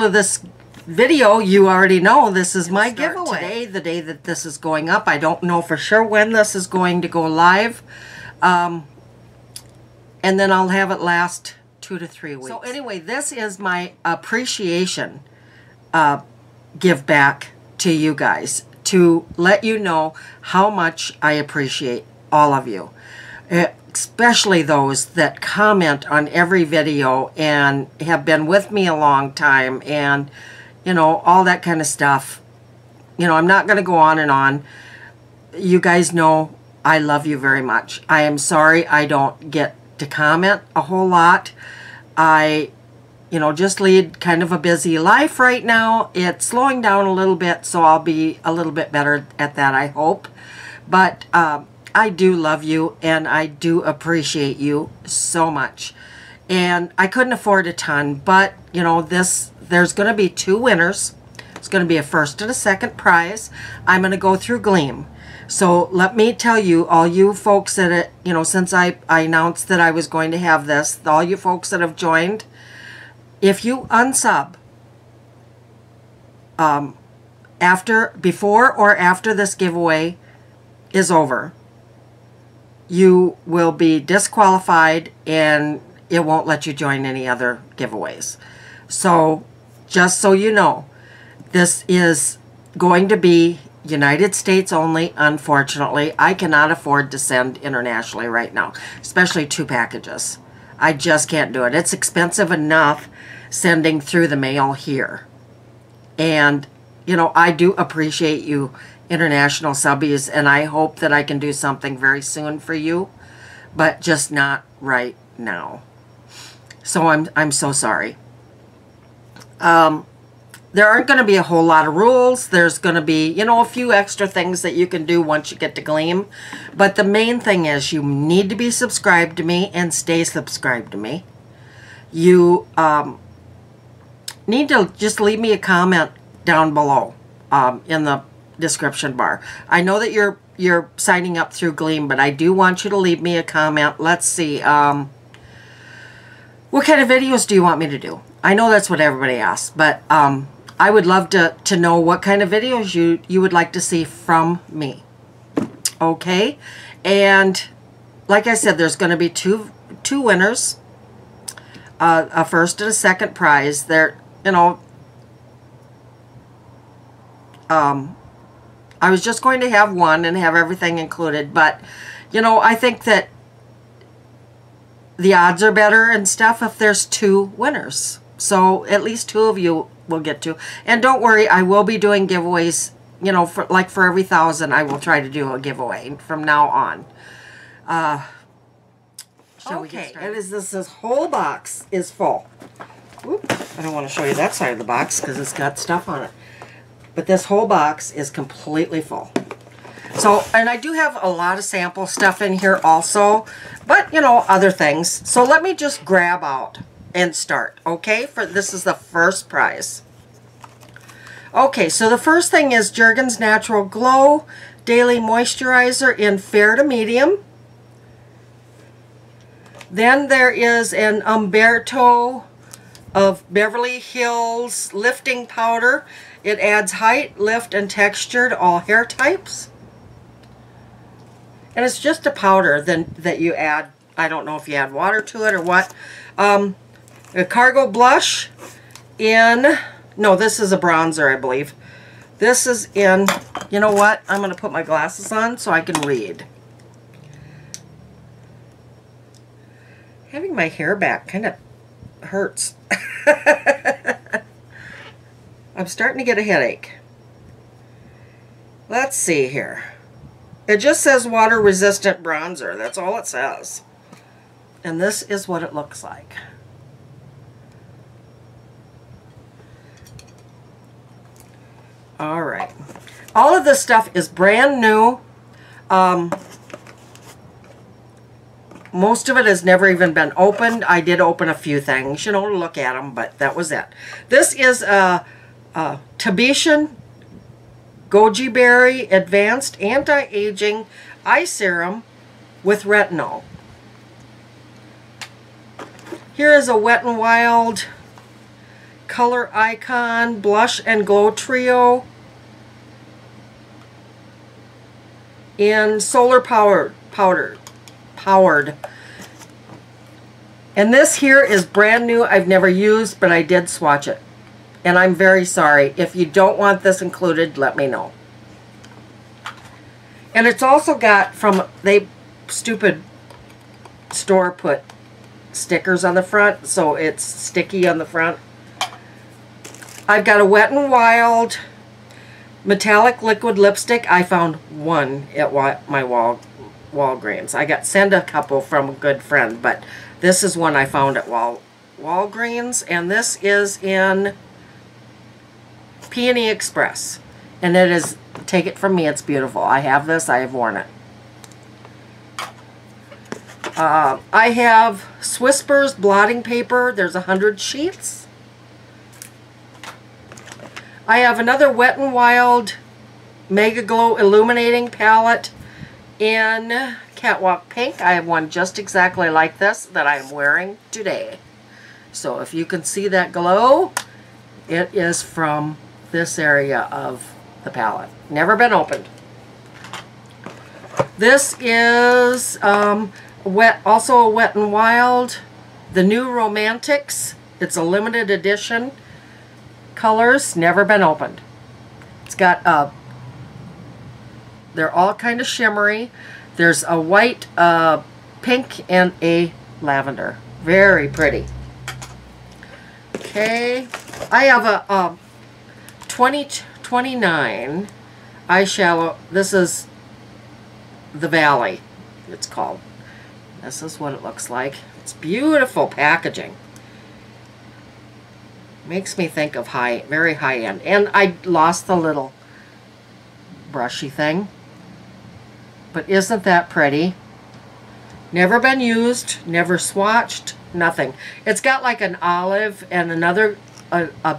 title of this video, you already know this is my giveaway. Today, the day that this is going up, I don't know for sure when this is going to go live. And then I'll have it last 2 to 3 weeks. So anyway, this is my appreciation give back to you guys to let you know how much I appreciate all of you, especially those that comment on every video and have been with me a long time and, you know, all that kind of stuff. You know, I'm not going to go on and on. You guys know I love you very much. I am sorry I don't get to comment a whole lot. I, you know, just lead kind of a busy life right now. It's slowing down a little bit, so I'll be a little bit better at that, I hope. But I do love you, and I do appreciate you so much. And I couldn't afford a ton, but, you know, there's going to be 2 winners. It's going to be a first and a second prize. I'm going to go through Gleam. So let me tell you, all you folks that, you know, since I announced that I was going to have this, all you folks that have joined, if you unsub before or after this giveaway is over, you will be disqualified and it won't let you join any other giveaways. So just so you know, this is going to be United States only, unfortunately. I cannot afford to send internationally right now, especially 2 packages. I just can't do it. It's expensive enough sending through the mail here. And, you know, I do appreciate you international subbies, and I hope that I can do something very soon for you, but just not right now. So I'm so sorry. There aren't going to be a whole lot of rules. There's going to be, you know, a few extra things that you can do once you get to Gleam. But the main thing is you need to be subscribed to me and stay subscribed to me. You need to just leave me a comment down below in the description bar. I know that you're signing up through Gleam, but I do want you to leave me a comment. Let's see. What kind of videos do you want me to do? I know that's what everybody asks, but I would love to know what kind of videos you would like to see from me. Okay? And like I said, there's going to be two winners, a first and a second prize. They're, you know, I was just going to have one and have everything included, but, you know, I think that the odds are better and stuff if there's 2 winners. So at least 2 of you will get to. And don't worry, I will be doing giveaways, you know, for every 1,000, I will try to do a giveaway from now on. Shall we get started? Okay, this whole box is full. Oops, I don't want to show you that side of the box because it's got stuff on it. But this whole box is completely full. So, and I do have a lot of sample stuff in here also, but, you know, other things. So let me just grab out and start, okay? This is the first prize. Okay, so the first thing is Jergens Natural Glow Daily Moisturizer in Fair to Medium. Then there is an Umberto of Beverly Hills Lifting Powder. It adds height, lift, and texture to all hair types. And it's just a powder that you add. I don't know if you add water to it or what. A Cargo blush in... No, this is a bronzer, I believe. This is in... You know what? I'm going to put my glasses on so I can read. Having my hair back kind of hurts. I'm starting to get a headache. Let's see here. It just says water-resistant bronzer. That's all it says. And this is what it looks like. All right. All of this stuff is brand new. Most of it has never even been opened. I did open a few things, you know, to look at them, but that was it. This is a Tibetian Goji Berry Advanced Anti-Aging Eye Serum with Retinol. Here is a Wet n' Wild Color Icon Blush and Glow Trio in Solar Powered. And this here is brand new. I've never used, but I did swatch it. And I'm very sorry. If you don't want this included, let me know. And it's also got, from they stupid store put stickers on the front, so it's sticky on the front. I've got a Wet n' Wild metallic liquid lipstick. I found one at my Walgreens. I got sent a couple from a good friend, but this is one I found at Walgreens, and this is in Peony Express, and it is, take it from me, it's beautiful. I have this, I have worn it. I have Swispers blotting paper. There's 100 sheets. I have another Wet n' Wild Mega Glow Illuminating Palette in Catwalk Pink. I have one just exactly like this that I'm wearing today. So if you can see that glow, it is from this area of the palette. Never been opened. This is also a Wet n' Wild, the New Romantics. It's a limited edition. Colors, never been opened. It's got they're all kind of shimmery. There's a white, pink, and a lavender. Very pretty. Okay, I have a 2029 eyeshadow. This is the Valley, it's called. This is what it looks like. It's beautiful packaging. Makes me think of very high end. And I lost the little brushy thing. But isn't that pretty? Never been used, never swatched, nothing. It's got like an olive and another a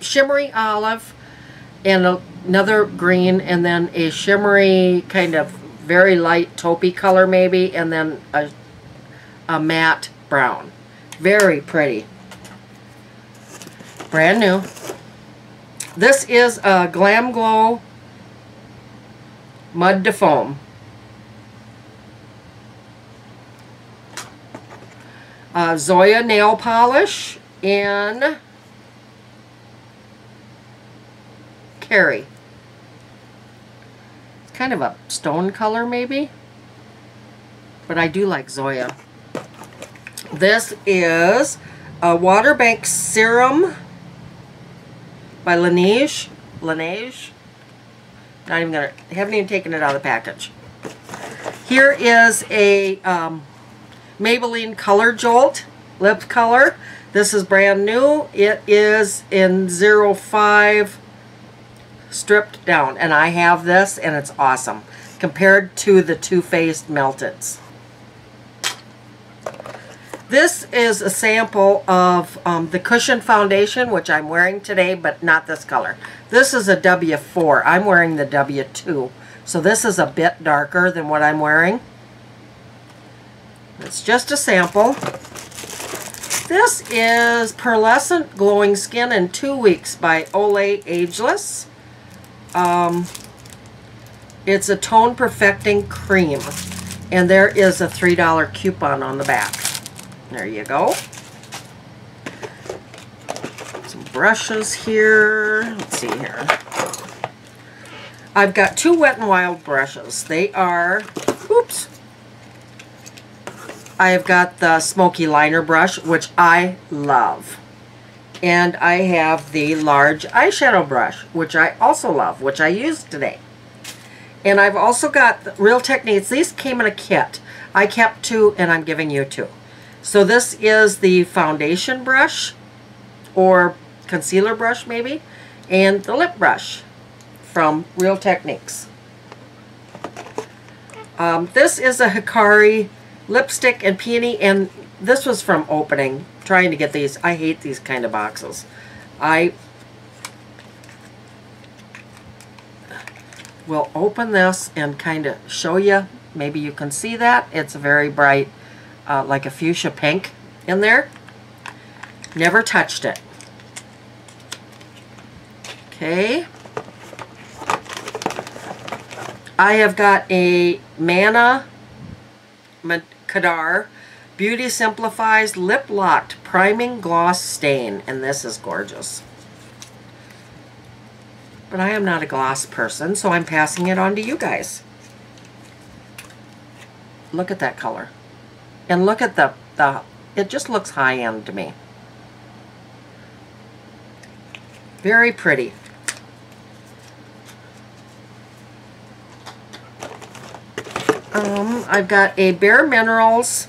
shimmery olive and another green, and then a shimmery kind of very light taupey color maybe, and then a matte brown. Very pretty. Brand new. This is a Glam Glow Mud to Foam. Zoya nail polish in Hikari. It's kind of a stone color maybe, but I do like Zoya. This is a Waterbank Serum by Laneige. Haven't even taken it out of the package. Here is a Maybelline Color Jolt lip color. This is brand new. It is in 05 stripped down, and I have this, and it's awesome compared to the Too Faced Melteds. This is a sample of the Cushion Foundation, which I'm wearing today, but not this color. This is a W4. I'm wearing the W2, so this is a bit darker than what I'm wearing. It's just a sample. This is Pearlescent Glowing Skin in 2 weeks by Olay Ageless. It's a Tone Perfecting Cream, and there is a $3 coupon on the back. There you go. Some brushes here. Let's see here. I've got two Wet n' Wild brushes. They are, oops. I have got the Smoky Liner brush, which I love. And I have the large eyeshadow brush, which I also love, which I used today. And I've also got the Real Techniques. These came in a kit. I kept two, and I'm giving you two. So this is the foundation brush, or concealer brush maybe, and the lip brush from Real Techniques. This is a Hikari lipstick and peony, and this was from opening, trying to get these. I hate these kind of boxes. I will open this and kind of show you. Maybe you can see that. It's a very bright, like a fuchsia pink in there. Never touched it. Okay. I have got a Mana Kadar Beauty Simplifies Lip Locked Priming Gloss Stain, and this is gorgeous. But I am not a gloss person, so I'm passing it on to you guys. Look at that color. And look at the it just looks high-end to me. Very pretty. I've got a Bare Minerals .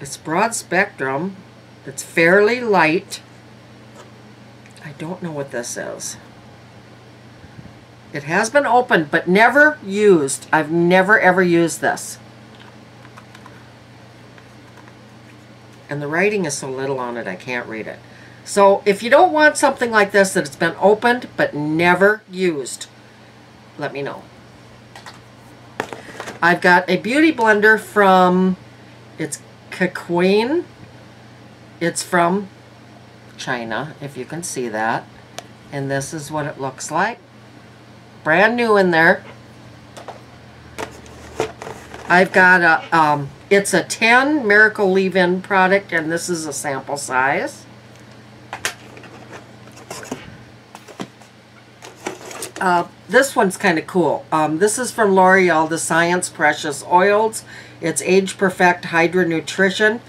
It's broad spectrum. It's fairly light. I don't know what this is. It has been opened but never used. I've never ever used this. And the writing is so little on it I can't read it. So if you don't want something like this that's been opened but never used, let me know. I've got a beauty blender from, it's Kaqueen. It's from China, if you can see that. And this is what it looks like. Brand new in there. I've got a, it's a 10 Miracle Leave-In product, and this is a sample size. This one's kind of cool. This is from L'Oreal, the Science Precious Oils. It's Age Perfect Hydra Nutrition.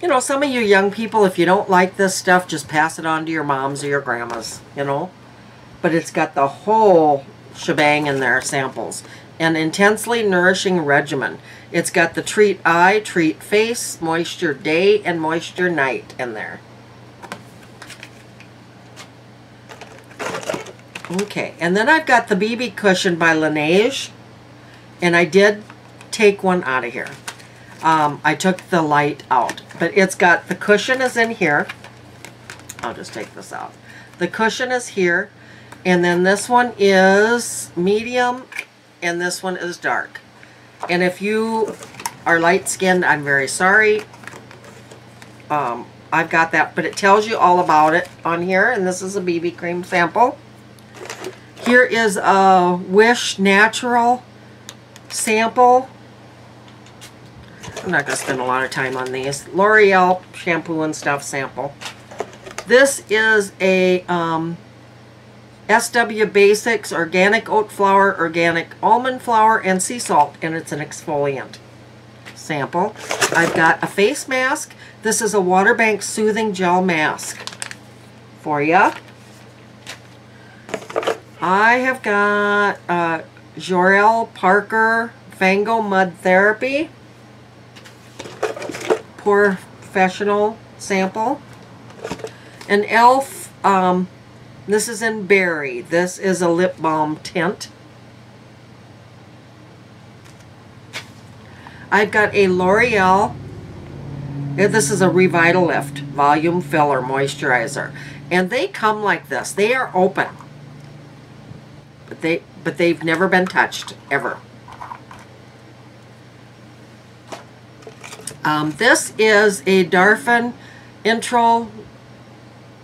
You know, some of you young people, if you don't like this stuff, just pass it on to your moms or your grandmas, you know. But it's got the whole shebang in there, samples. An intensely nourishing regimen. It's got the Treat Eye, Treat Face, Moisture Day, and Moisture Night in there. Okay, and then I've got the BB Cushion by Laneige, and I did take one out of here. I took the light out, but it's got, the cushion is in here. I'll just take this out. The cushion is here, and then this one is medium, and this one is dark. And if you are light-skinned, I'm very sorry. I've got that, but it tells you all about it on here, and this is a BB cream sample. Here is a Wish Natural sample. I'm not going to spend a lot of time on these. L'Oreal shampoo and stuff sample. This is a SW Basics Organic Oat Flour, Organic Almond Flour, and Sea Salt, and it's an exfoliant sample. I've got a face mask. This is a Waterbank Soothing Gel Mask for you. I have got Jorelle Parker Fango Mud Therapy Professional sample. An e.l.f. This is in Berry. This is a lip balm tint. I've got a L'Oreal. This is a Revitalift Volume Filler Moisturizer. And they come like this. They are open. But they've never been touched, ever. This is a Darphin Intro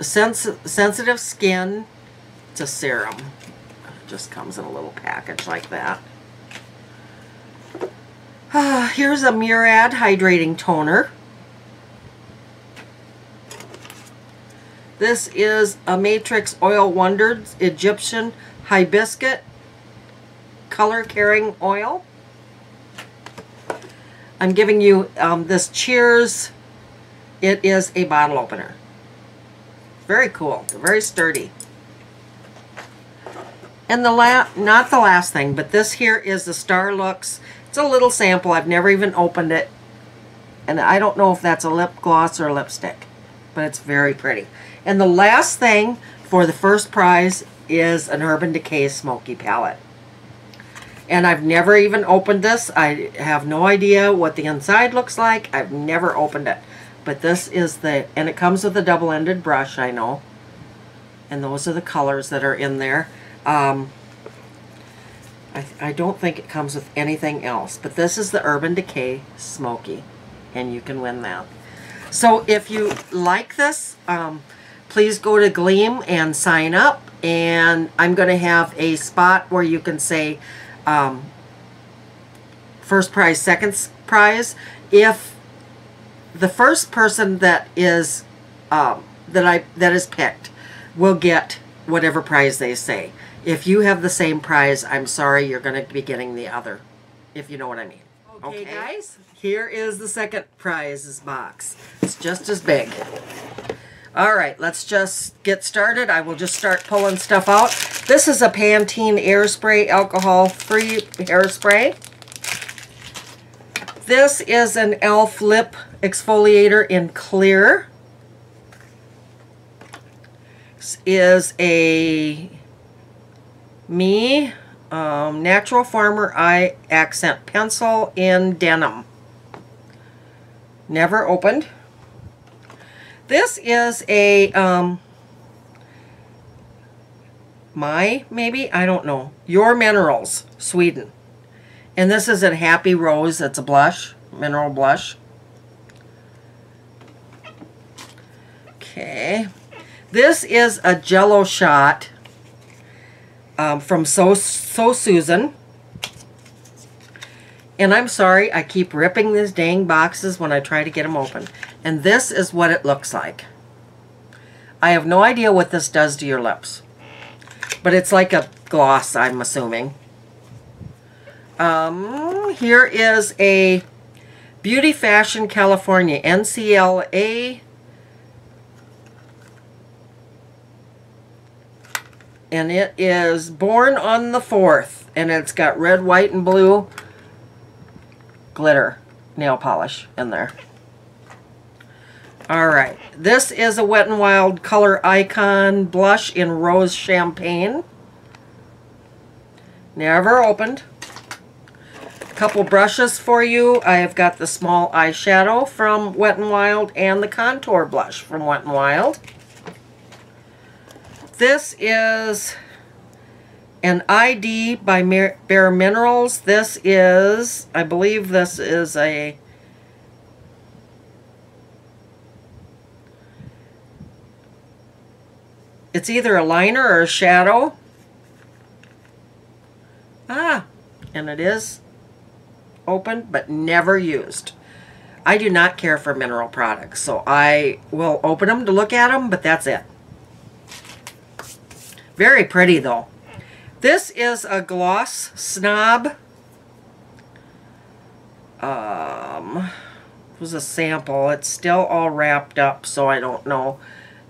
Sensitive Skin. It's a serum. It just comes in a little package like that. Here's a Murad Hydrating Toner. This is a Matrix Oil Wonders Egyptian Hibiscus Color Carrying Oil. I'm giving you this Cheers. It is a bottle opener. Very cool. Very sturdy. And the not the last thing, but this here is the Star Looks. It's a little sample. I've never even opened it. And I don't know if that's a lip gloss or a lipstick. But it's very pretty. And the last thing for the first prize is an Urban Decay Smoky Palette. And I've never even opened this. I have no idea what the inside looks like. I've never opened it. But this is the, and it comes with a double-ended brush, I know. And those are the colors that are in there. I don't think it comes with anything else. But this is the Urban Decay Smoky. And you can win that. So if you like this, please go to Gleam and sign up. And I'm going to have a spot where you can say first prize, second prize. If the first person that is that is picked will get whatever prize they say. If you have the same prize, I'm sorry, you're going to be getting the other, if you know what I mean. Okay, guys, here is the second prizes box. It's just as big. All right, let's just get started. I will just start pulling stuff out. This is a Pantene Airspray, alcohol-free hairspray. This is an e.l.f. lip exfoliator in clear. This is a Natural Farmer Eye Accent Pencil in Denim. Never opened. This is a Your Minerals, Sweden. And this is a Happy Rose. It's a blush, mineral blush. Okay. This is a Jello Shot from So Susan. And I'm sorry, I keep ripping these dang boxes when I try to get them open. And this is what it looks like. I have no idea what this does to your lips. But it's like a gloss, I'm assuming. Here is a Beauty Fashion California NCLA. And it is Born on the 4th. And it's got red, white, and blue glitter nail polish in there. All right. This is a Wet n' Wild Color Icon Blush in Rose Champagne. Never opened. A couple brushes for you. I have got the small eyeshadow from Wet n' Wild and the contour blush from Wet n' Wild. This is an ID by Bare Minerals. This is, I believe this is a it's either a liner or a shadow. And it is open but never used. I do not care for mineral products, so I will open them to look at them, but that's it. Very pretty, though. This is a Gloss Snob. It was a sample. It's still all wrapped up, so I don't know.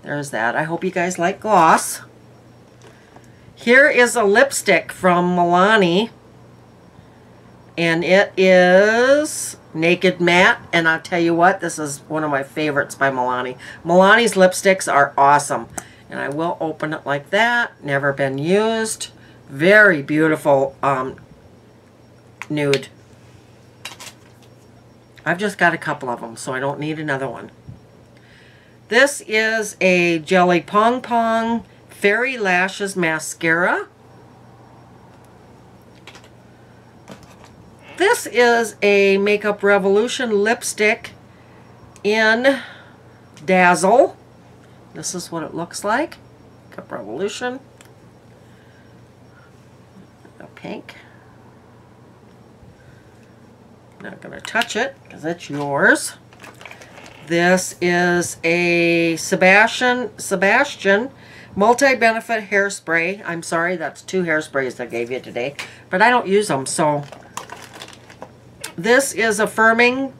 There's that. I hope you guys like gloss. Here is a lipstick from Milani. And it is Naked Matte. And I'll tell you what, this is one of my favorites by Milani. Milani's lipsticks are awesome. And I will open it like that. Never been used. Very beautiful nude. I've just got a couple of them, so I don't need another one. This is a Jelly Pong Pong Fairy Lashes Mascara. This is a Makeup Revolution lipstick in Dazzle. This is what it looks like. Makeup Revolution. A pink. Not going to touch it because it's yours. This is a Sebastian multi-benefit hairspray. I'm sorry, that's two hairsprays I gave you today, but I don't use them. So this is a Firming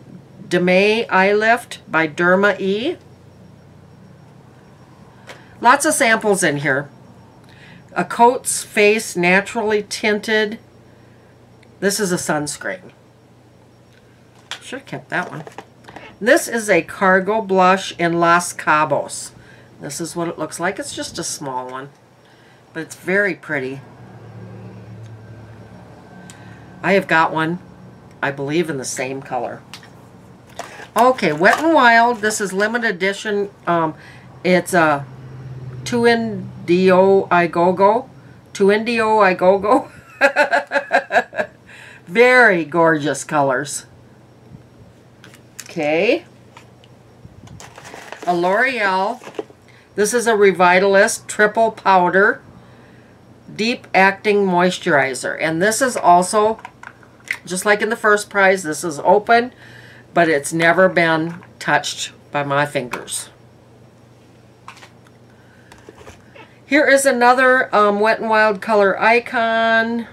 Demay Eye Lift by Derma E. Lots of samples in here. A Coats Face Naturally Tinted. This is a sunscreen. Should have kept that one. This is a Cargo Blush in Los Cabos. This is what it looks like. It's just a small one, but it's very pretty. I have got one, I believe, in the same color. Okay, Wet n' Wild. This is limited edition. It's a Two Indio I Go Go. Very gorgeous colors. Okay. a L'Oreal. This is a Revitalist Triple Powder Deep Acting Moisturizer. And this is also, just like in the first prize, this is open, but it's never been touched by my fingers. Here is another Wet n' Wild Color Icon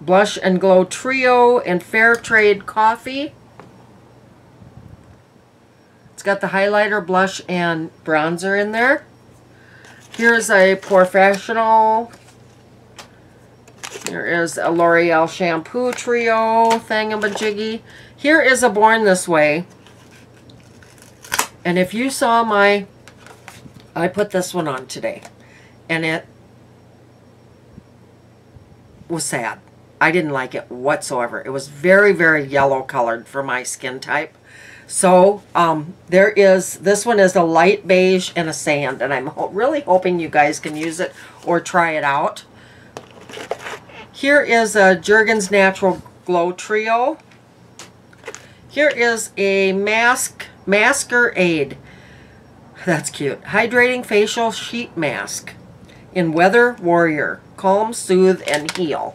Blush and Glow Trio and Fair Trade Coffee. It's got the highlighter, blush, and bronzer in there. Here's a Professional. There is a L'Oreal Shampoo Trio thingamajiggy. Here is a Born This Way. And if you saw my, I put this one on today. And it was sad. I didn't like it whatsoever. It was very, very yellow colored for my skin type. So there is, this one is a light beige and a sand. And I'm really hoping you guys can use it or try it out. Here is a Jergens Natural Glow Trio. Here is a Masquerade. That's cute. Hydrating Facial Sheet Mask in Weather Warrior. Calm, Soothe, and Heal.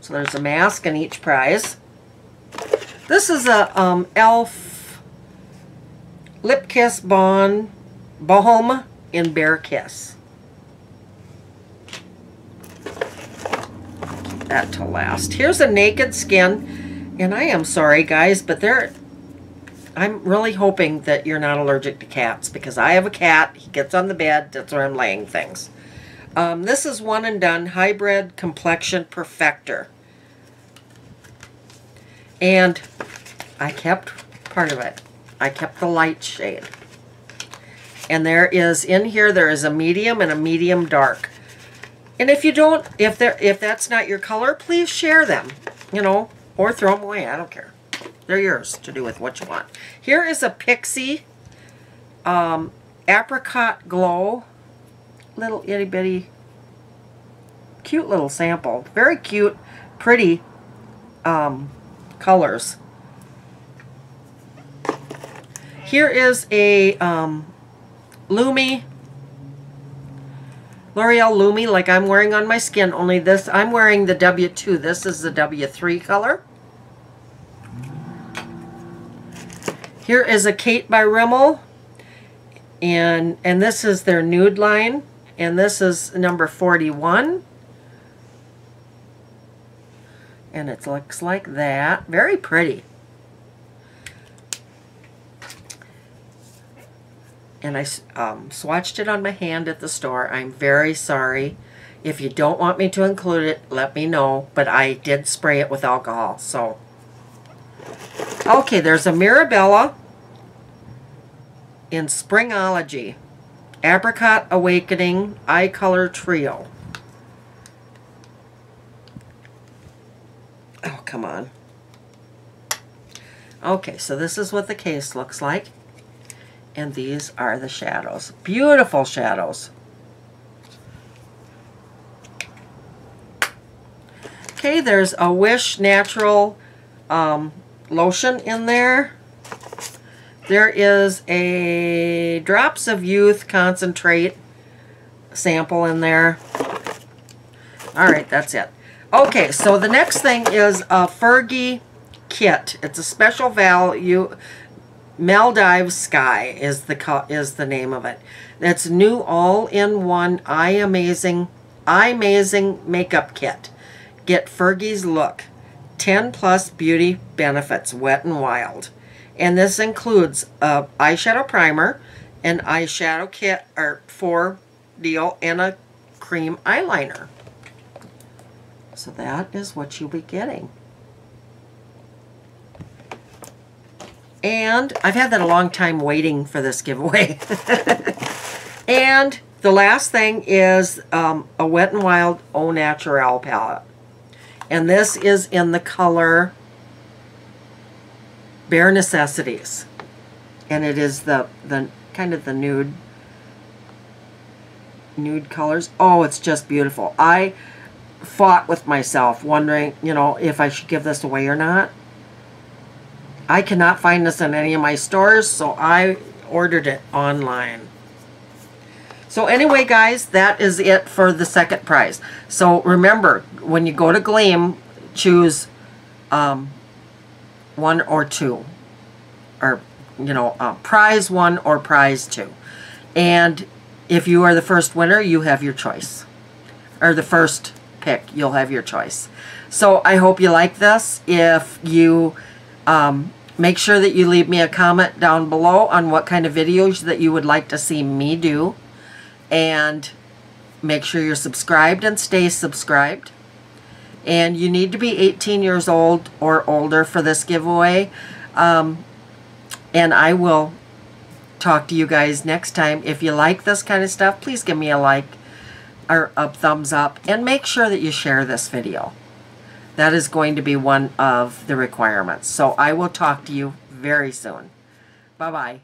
So there's a mask in each prize. This is a e.l.f. Lip Kiss Balm in Bare Kiss. Keep that to last. Here's a Naked Skin. And I am sorry, guys, but there... I'm really hoping that you're not allergic to cats, because I have a cat. He gets on the bed. That's where I'm laying things. This is One and Done Hybrid Complexion Perfector. And I kept part of it. I kept the light shade. And there is, in here, there is a medium and a medium dark. And if you don't, if that's not your color, please share them, you know, or throw them away. I don't care. They're yours to do with what you want. Here is a Pixie Apricot Glow. Little itty bitty, cute little sample. Very cute, pretty colors. Here is a L'Oreal Lumi, like I'm wearing on my skin, only this, I'm wearing the W2. This is the W3 color. Here is a Kate by Rimmel, and this is their nude line, and this is number 41. And it looks like that. Very pretty. And I swatched it on my hand at the store. I'm very sorry. If you don't want me to include it, let me know, but I did spray it with alcohol, so... Okay, there's a Mirabella in Springology, Apricot Awakening Eye Color Trio. Oh, come on. Okay, so this is what the case looks like. And these are the shadows. Beautiful shadows. Okay, there's a Wish Natural lotion in there. There is a Drops of Youth concentrate sample in there. Alright, that's it. Okay, so the next thing is a Fergie kit. It's a special value. Maldives Sky is the name of it. It's new all-in-one eye amazing makeup kit. Get Fergie's look. 10 plus beauty benefits, Wet n' Wild. And this includes a eyeshadow primer, an eyeshadow kit or for deal, and a cream eyeliner. So that is what you'll be getting. And I've had that a long time waiting for this giveaway. And the last thing is a Wet n' Wild Au Naturel palette. And this is in the color Bare Necessities. And it is the kind of the nude colors. Oh, it's just beautiful. I fought with myself wondering, you know, if I should give this away or not. I cannot find this in any of my stores, so I ordered it online. So anyway, guys, that is it for the second prize. So remember, when you go to Gleam, choose one or two, or you know, prize one or prize two. And if you are the first winner, you have your choice, or the first pick, you'll have your choice. So I hope you like this. If you make sure that you leave me a comment down below on what kind of videos that you would like to see me do. And make sure you're subscribed and stay subscribed. And you need to be 18 years old or older for this giveaway. And I will talk to you guys next time. If you like this kind of stuff, please give me a like or a thumbs up. And make sure that you share this video. That is going to be one of the requirements. So I will talk to you very soon. Bye-bye.